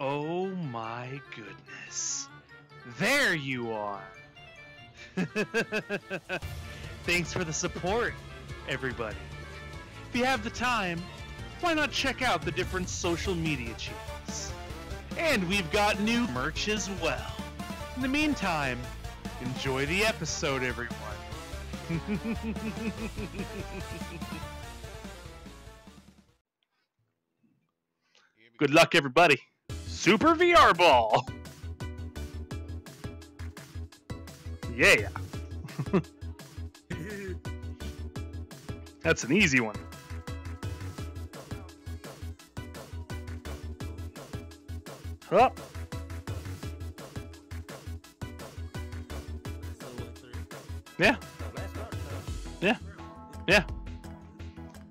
Oh my goodness. There you are. Thanks for the support, everybody. If you have the time, why not check out the different social media channels? And we've got new merch as well. In the meantime, enjoy the episode, everyone. Good luck, everybody. Super VR Ball! Yeah! That's an easy one. Huh? Yeah. Yeah. Yeah.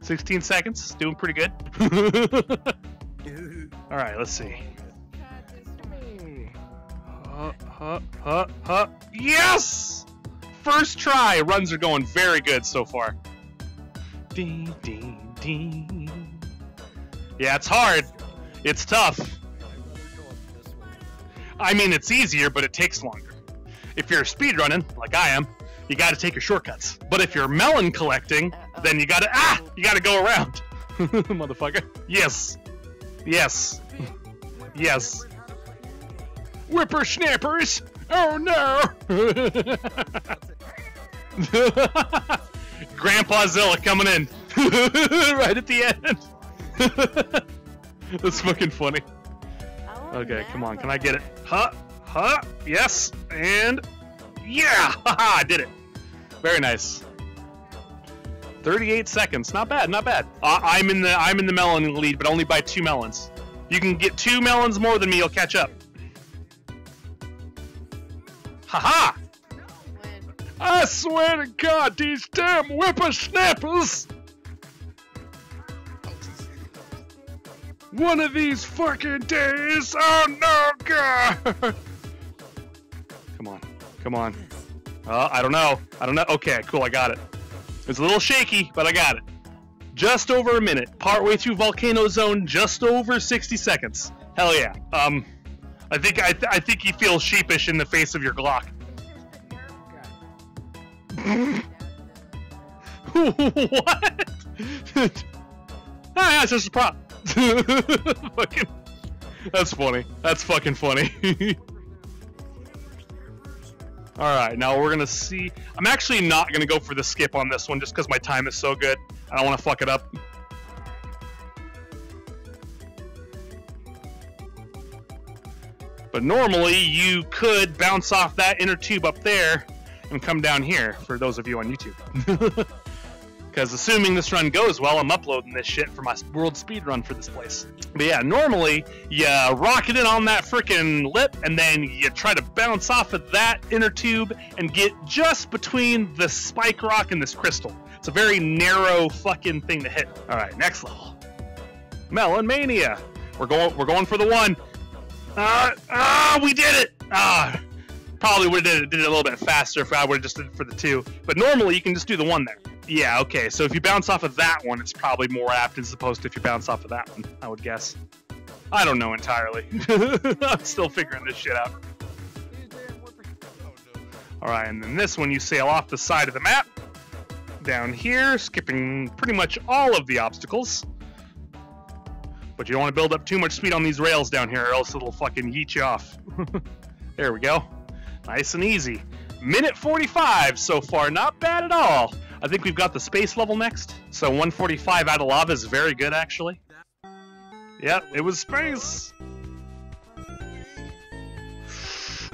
16 seconds. Doing pretty good. Alright, let's see. Yes! First try! Runs are going very good so far. Ding, ding, ding. Yeah, it's hard. It's tough. I mean, it's easier, but it takes longer. If you're speedrunning, like I am, you gotta take your shortcuts. But if you're melon collecting, then you gotta, you gotta go around. Motherfucker. Yes. Yes. Yes. Whippersnappers! Oh no! Grandpa Zilla coming in. Right at the end. That's fucking funny. Okay, come on, can I get it? Huh? Huh? Yes! And... yeah! Haha, I did it! Very nice. 38 seconds. Not bad, not bad. I'm in the melon lead, but only by 2 melons. You can get 2 melons more than me, you'll catch up. Haha! I swear to God, these damn whippersnappers! One of these fucking days! Oh no, God! Come on, come on. I don't know. I don't know. Okay, cool, I got it. It's a little shaky, but I got it. Just over a minute. Partway through Volcano Zone, just over 60 seconds. Hell yeah. I think you feel sheepish in the face of your Glock. What? That's just a prop. Fucking, that's funny. That's fucking funny. Alright, now we're gonna see. I'm actually not gonna go for the skip on this one just because my time is so good. I don't want to fuck it up. But normally you could bounce off that inner tube up there and come down here, for those of you on YouTube. Because assuming this run goes well, I'm uploading this shit for my world speed run for this place. But yeah, normally you rocket it on that frickin' lip and then you try to bounce off of that inner tube and get just between the spike rock and this crystal. It's a very narrow fucking thing to hit. Alright, next level. Melon Mania. We're going for the one. We did it! Probably would have did it a little bit faster if I would have just did it for the 2. But normally you can just do the 1 there. Yeah, okay, so if you bounce off of that one, it's probably more apt as opposed to if you bounce off of that one, I would guess. I don't know entirely. I'm still figuring this shit out. Alright, and then this one, you sail off the side of the map. Down here, skipping pretty much all of the obstacles. But you don't want to build up too much speed on these rails down here, or else it'll fucking yeet you off. There we go. Nice and easy. Minute 45 so far, not bad at all. I think we've got the space level next. So 145 out of lava is very good, actually. Yep, it was space.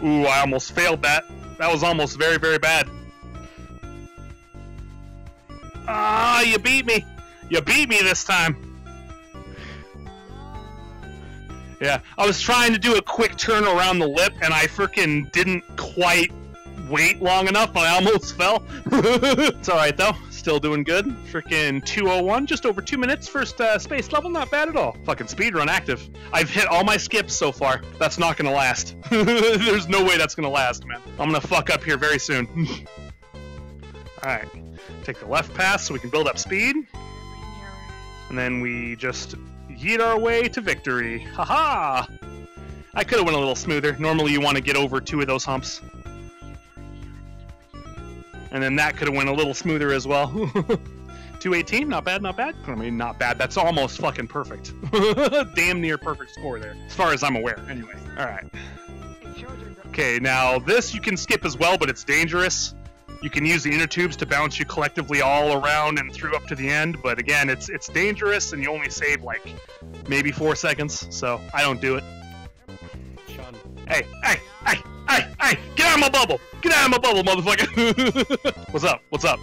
Ooh, I almost failed that. That was almost very, very bad. Ah, you beat me. You beat me this time. Yeah, I was trying to do a quick turn around the lip, and I frickin' didn't quite wait long enough, and I almost fell. It's alright, though. Still doing good. Frickin' 201, just over 2 minutes. First space level, not bad at all. Fucking speedrun active. I've hit all my skips so far. That's not gonna last. There's no way that's gonna last, man. I'm gonna fuck up here very soon. Alright. Take the left pass so we can build up speed. And then we just... yeet our way to victory. Haha! I could have went a little smoother. Normally you want to get over two of those humps. And then that could have went a little smoother as well. 218, not bad, not bad. I mean, not bad. That's almost fucking perfect. Damn near perfect score there, as far as I'm aware. Anyway, all right. Okay, now this you can skip as well, but it's dangerous. You can use the inner tubes to bounce you collectively all around and through up to the end, but again, it's dangerous, and you only save like maybe 4 seconds, so I don't do it. Sean. Hey! Get out of my bubble! Get out of my bubble, motherfucker! What's up? What's up?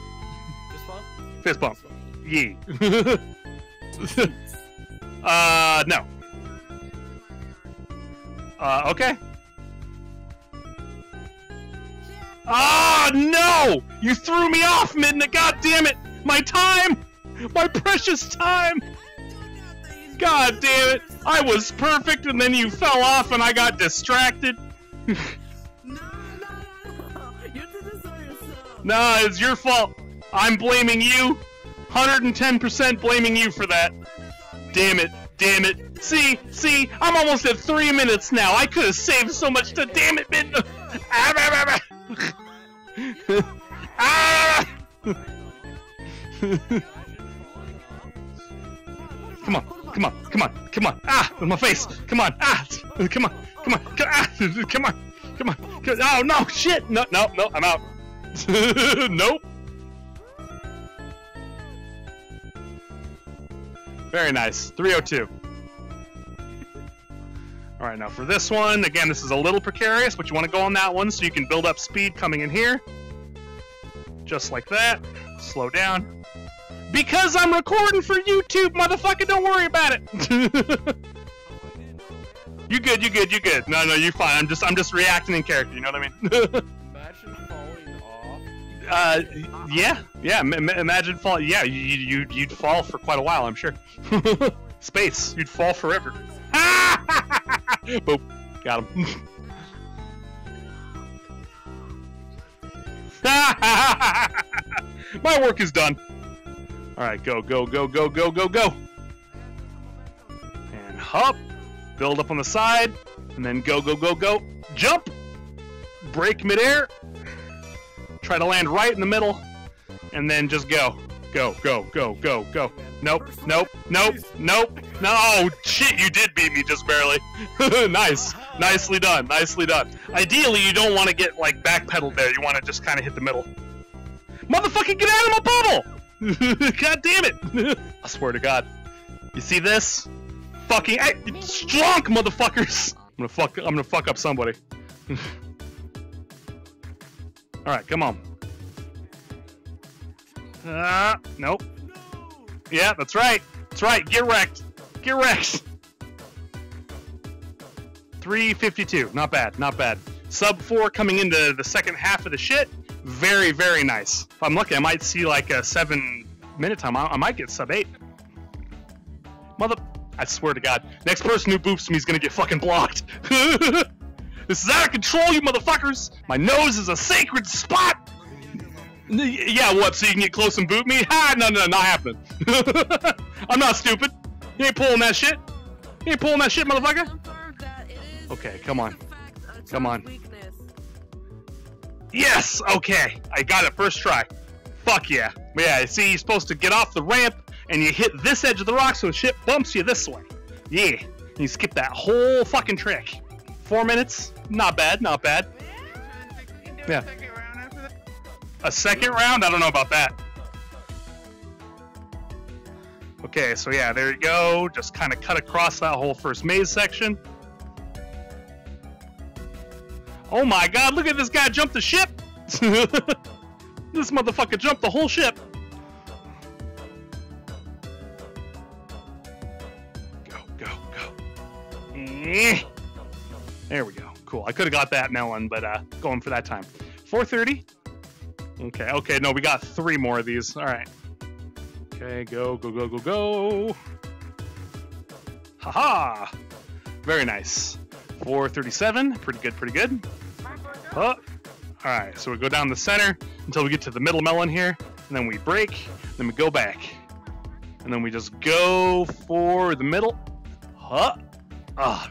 Fist bump. Yee. No. Okay. Ah, no! You threw me off, Midna! God damn it! My time! My precious time! God damn it! I was perfect and then you fell off and I got distracted. No! You did this on yourself! Nah, it's your fault! I'm blaming you! 110% blaming you for that! Damn it! Damn it! See? I'm almost at 3 minutes now! I could've saved so much to damn it, Midna! Come on! Ah! In my face! Come on! Ah! Come on! Oh, no! Shit! No! I'm out! Nope! Very nice. 302. All right, now for this one, again, this is a little precarious, but you want to go on that one so you can build up speed coming in here. Just like that. Slow down. Because I'm recording for YouTube, motherfucker, don't worry about it. You good. No, you're fine. I'm just reacting in character, you know what I mean? Imagine falling off. Imagine fall. Yeah, you'd fall for quite a while, I'm sure. Space, you'd fall forever. Boop, got him. My work is done. All right, go. And hop, build up on the side, and then go. Jump, break midair. Try to land right in the middle, and then just go. Nope. No, shit, you did beat me just barely. Nice. Nicely done. Ideally, you don't want to get, like, backpedaled there. You want to just kind of hit the middle. Motherfucking get out of my bubble! God damn it! I swear to God. You see this? Fucking... Strong, motherfuckers! I'm gonna fuck up somebody. Alright, come on. Nope. Yeah, that's right. That's right. Get wrecked. 352. Not bad. Sub 4 coming into the second half of the shit. Very, very nice. If I'm lucky, I might see like a 7-minute time. I might get sub 8. Mother... I swear to God. Next person who boops me is going to get fucking blocked. This is out of control, you motherfuckers! My nose is a sacred spot! Yeah, what, so you can get close and boot me? Ha! No, not happening. I'm not stupid. You ain't pulling that shit. Motherfucker. Okay, come on. Yes! Okay, I got it first try. Fuck yeah. Yeah, see, you're supposed to get off the ramp, and you hit this edge of the rock so the shit bumps you this way. Yeah, you skip that whole fucking trick. 4 minutes? Not bad. Yeah. A second round? I don't know about that. Okay, so yeah, there you go. Just kind of cut across that whole first maze section. Oh my God, look at this guy jump the ship! This motherfucker jumped the whole ship! Go. Eh. There we go. Cool. I could have got that melon, but going for that time. 430. Okay. No, we got 3 more of these. All right. Okay. Go. Haha. Very nice. 437. Pretty good. All right. So we go down the center until we get to the middle melon here, and then we break, and then we go back, and then we just go for the middle. Huh. Ah.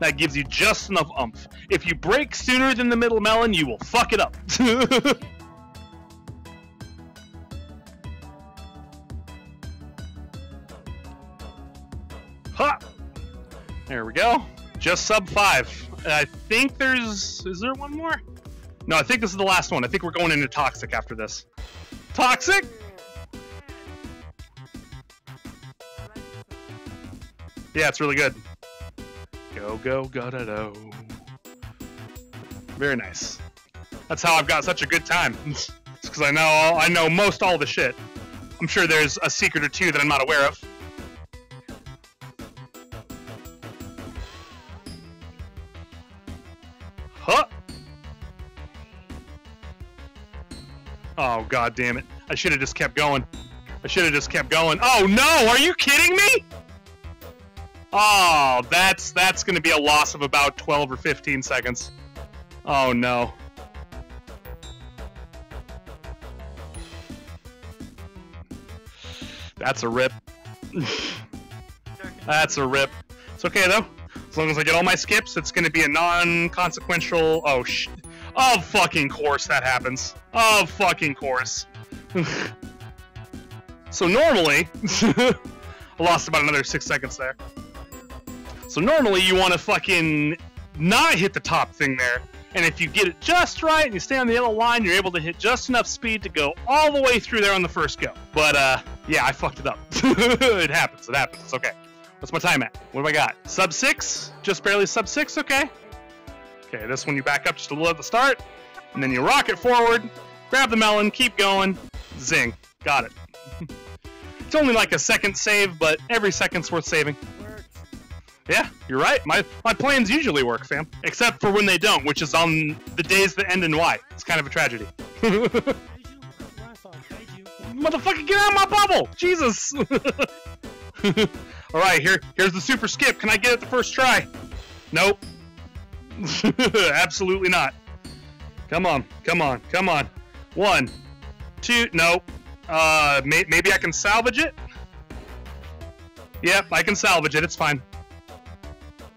that gives you just enough oomph. If you break sooner than the middle melon, you will fuck it up. Ha! There we go. Just sub 5. And I think there's... Is there one more? No, I think this is the last one. I think we're going into Toxic after this. Toxic? Yeah, it's really good. Go, go, go-da-do. Very nice. That's how I've got such a good time. It's because I know most all the shit. I'm sure there's a secret or two that I'm not aware of. Huh! Oh, god damn it. I should have just kept going. I should have just kept going. Oh no! Are you kidding me?! Oh, that's going to be a loss of about 12 or 15 seconds. Oh, no. That's a rip. That's a rip. It's okay, though. As long as I get all my skips, it's going to be a non-consequential... Oh, shit. Of fucking course that happens. Of fucking course. So normally... I lost about another 6 seconds there. So normally you want to fucking not hit the top thing there. And if you get it just right and you stay on the yellow line, you're able to hit just enough speed to go all the way through there on the first go. But, yeah, I fucked it up. It happens. It happens. It's okay. What's my time at? What have I got? Sub 6? Just barely sub 6? Okay. Okay, this one you back up just a little at the start. And then you rock it forward. Grab the melon. Keep going. Zing. Got it. It's only like a second save, but every second's worth saving. Yeah, you're right. My plans usually work, fam. Except for when they don't, which is on the days that end in Y. It's kind of a tragedy. Motherfucker, get out of my bubble! Jesus! Alright, here's the super skip. Can I get it the first try? Nope. Absolutely not. Come on, come on, come on. 1, 2, nope. Maybe I can salvage it? Yep, I can salvage it. It's fine.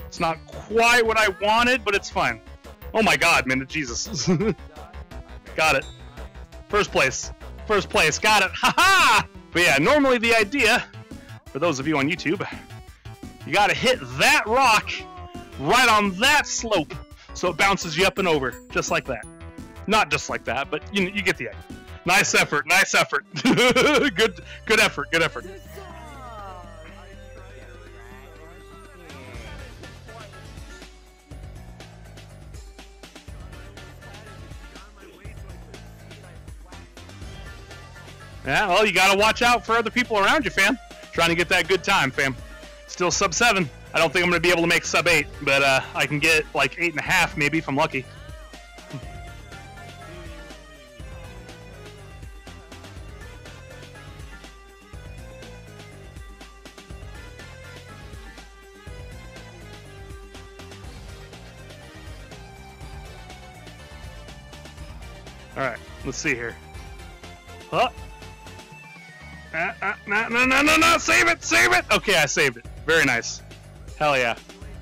It's not quite what I wanted, but it's fine. Oh my god, man. Jesus. Got it. First place. First place. Got it. Ha-ha! But yeah, normally the idea, for those of you on YouTube, you gotta hit that rock right on that slope so it bounces you up and over, just like that. Not just like that, but you get the idea. Nice effort. Nice effort. Good effort. Good effort. Yeah, well, you gotta watch out for other people around you, fam. Trying to get that good time, fam. Still sub 7. I don't think I'm gonna be able to make sub 8, but I can get like 8.5 maybe if I'm lucky. All right, let's see here. Huh? No, save it, save it! Okay, I saved it. Very nice. Hell yeah.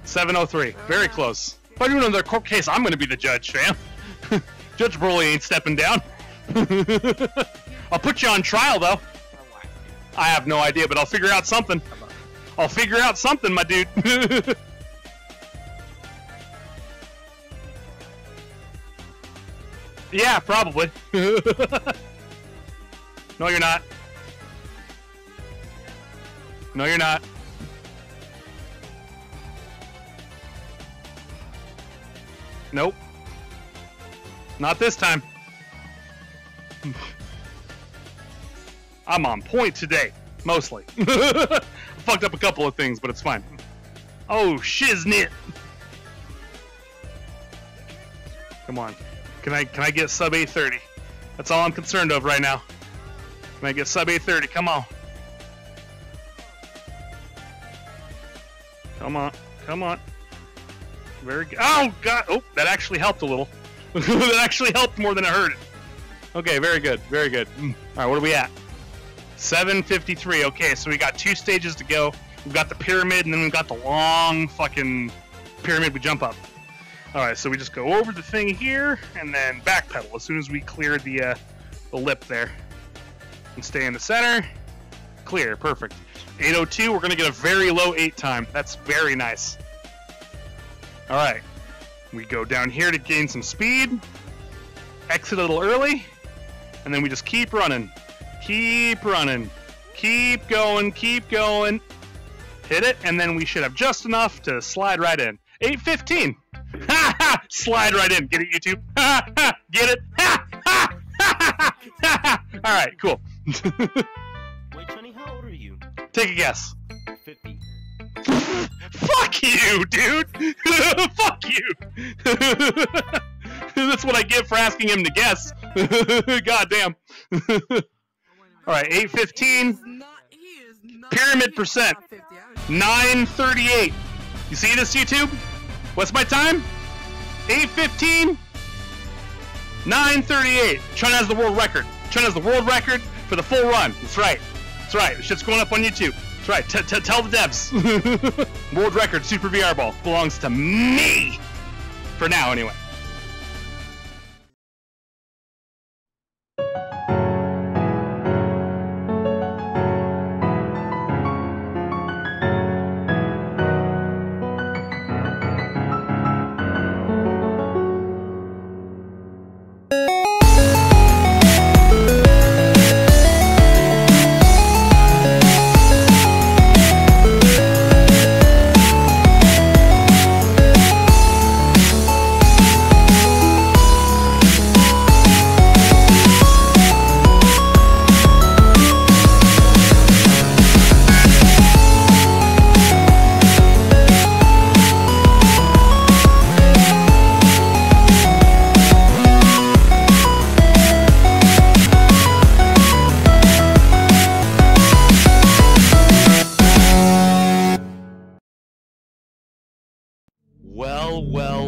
7:03. Very close. If I do another court case, I'm gonna be the judge, fam. Judge Broly ain't stepping down. I'll put you on trial, though. I have no idea, but I'll figure out something. I'll figure out something, my dude. Yeah, probably. No, you're not. No, you're not. Nope. Not this time. I'm on point today, mostly. I fucked up a couple of things, but it's fine. Oh, shiznit. Come on. Can I get sub 830? That's all I'm concerned of right now. Can I get sub 830? Come on. Come on. Come on. Very good. Oh, God. Oh, that actually helped a little. That actually helped more than I heard it. Okay, very good. Very good. All right, what are we at? 7:53. Okay, so we got 2 stages to go. We've got the pyramid, and then we've got the long fucking pyramid, we jump up. Alright, so we just go over the thing here, and then backpedal as soon as we clear the lip there. And stay in the center. Clear, perfect. 802, we're going to get a very low 8 time. That's very nice. Alright, we go down here to gain some speed. Exit a little early. And then we just keep running. Keep running. Keep going, keep going. Hit it, and then we should have just enough to slide right in. 815. Ha ha! Slide right in. Get it, YouTube? Ha ha! Get it? Ha ha! Ha ha! Alright, cool. Wait, Sonny, how old are you? Take a guess. 50. Fuck you, dude! Fuck you! That's what I get for asking him to guess. God damn. Alright, 815. Pyramid percent. 938. You see this, YouTube? What's my time? 8:15, 9:38. Chun has the world record. Chun has the world record for the full run. That's right. That's right. The shit's going up on YouTube. That's right. Tell the devs. World record Super VR Ball belongs to me. For now, anyway.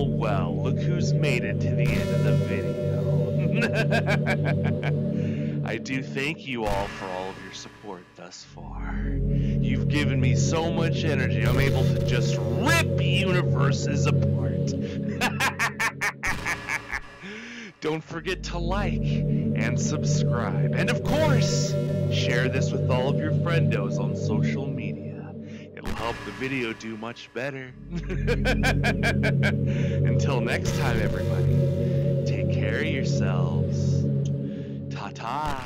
Well, look who's made it to the end of the video. I do thank you all for all of your support thus far. You've given me so much energy, I'm able to just rip universes apart. Don't forget to like and subscribe. And of course, share this with all of your friendos on social media. It'll help the video do much better. Until next time, everybody, take care of yourselves. Ta-ta.